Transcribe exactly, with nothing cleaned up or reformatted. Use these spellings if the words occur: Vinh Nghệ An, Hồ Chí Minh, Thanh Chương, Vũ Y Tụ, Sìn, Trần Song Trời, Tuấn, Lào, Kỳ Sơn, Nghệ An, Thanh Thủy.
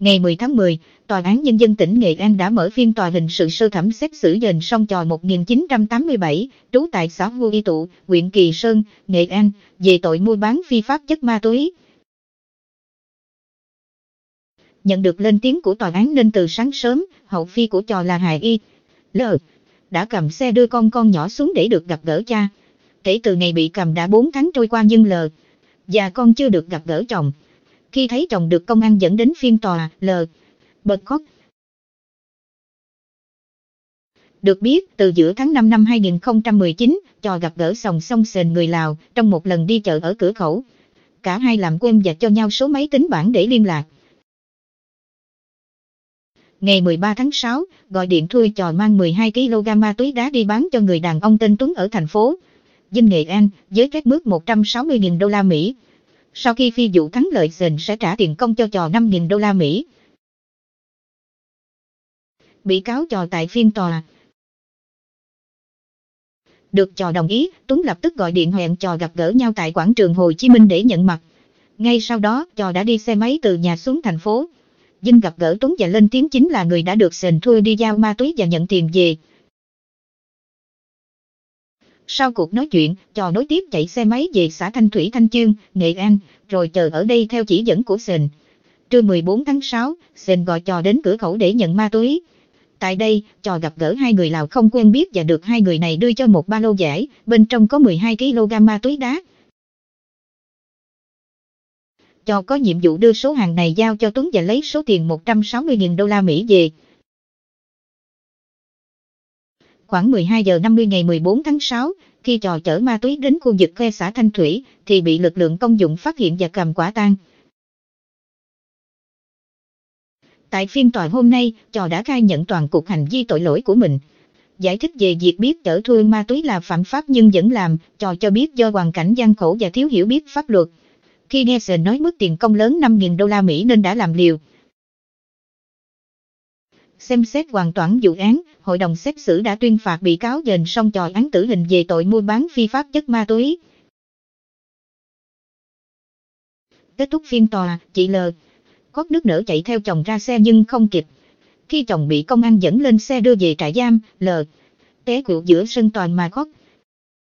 Ngày mười tháng mười, Tòa án Nhân dân tỉnh Nghệ An đã mở phiên tòa hình sự sơ thẩm xét xử Trần Song Trời một nghìn chín trăm tám mươi bảy, trú tại xã Vũ Y Tụ, huyện Kỳ Sơn, Nghệ An, về tội mua bán phi pháp chất ma túy. Nhận được lên tiếng của tòa án nên từ sáng sớm, hậu phi của Trời là Hà Y L đã cầm xe đưa con con nhỏ xuống để được gặp gỡ cha. Kể từ ngày bị cầm đã bốn tháng trôi qua nhưng L và con chưa được gặp gỡ chồng. Khi thấy chồng được công an dẫn đến phiên tòa, L bật khóc. Được biết, từ giữa tháng năm năm hai nghìn không trăm mười chín, Trời gặp gỡ Trần Song Trời người Lào trong một lần đi chợ ở cửa khẩu. Cả hai làm quen và cho nhau số máy tính bảng để liên lạc. Ngày mười ba tháng sáu, gọi điện thuê Trời mang mười hai ki lô gam ma túy đá đi bán cho người đàn ông tên Tuấn ở thành phố Vinh Nghệ An, với cách mức một trăm sáu mươi nghìn đô la Mỹ. Sau khi phi vụ thắng lợi, Sìn sẽ trả tiền công cho Trời năm nghìn đô la Mỹ. Bị cáo Trời tại phiên tòa. Được Trời đồng ý, Tuấn lập tức gọi điện hẹn Trời gặp gỡ nhau tại quảng trường Hồ Chí Minh để nhận mặt. Ngay sau đó, Trời đã đi xe máy từ nhà xuống thành phố Vinh gặp gỡ Tuấn và lên tiếng chính là người đã được Sìn thuê đi giao ma túy và nhận tiền về. Sau cuộc nói chuyện, Trời nối tiếp chạy xe máy về xã Thanh Thủy, Thanh Chương, Nghệ An, rồi chờ ở đây theo chỉ dẫn của Sìn. Trưa mười bốn tháng sáu, Sìn gọi Trời đến cửa khẩu để nhận ma túy. Tại đây, Trời gặp gỡ hai người Lào không quen biết và được hai người này đưa cho một ba lô vải, bên trong có mười hai ki lô gam ma túy đá. Trời có nhiệm vụ đưa số hàng này giao cho Tuấn và lấy số tiền một trăm sáu mươi nghìn đô la Mỹ về. Khoảng mười hai giờ năm mươi ngày mười bốn tháng sáu, khi Trời chở ma túy đến khu vực khe xã Thanh Thủy, thì bị lực lượng công dụng phát hiện và cầm quả tang. Tại phiên tòa hôm nay, Trời đã khai nhận toàn cục hành vi tội lỗi của mình. Giải thích về việc biết chở thuê ma túy là phạm pháp nhưng vẫn làm, Trời cho biết do hoàn cảnh gian khổ và thiếu hiểu biết pháp luật. Khi nghe Sìn nói mức tiền công lớn năm nghìn đô la Mỹ nên đã làm liều. Xem xét hoàn toàn vụ án, hội đồng xét xử đã tuyên phạt bị cáo Trần Song Trời án tử hình về tội mua bán phi pháp chất ma túy. Kết thúc phiên tòa, chị L khóc nức nở chạy theo chồng ra xe nhưng không kịp. Khi chồng bị công an dẫn lên xe đưa về trại giam, L té quỵ giữa sân tòa mà khóc.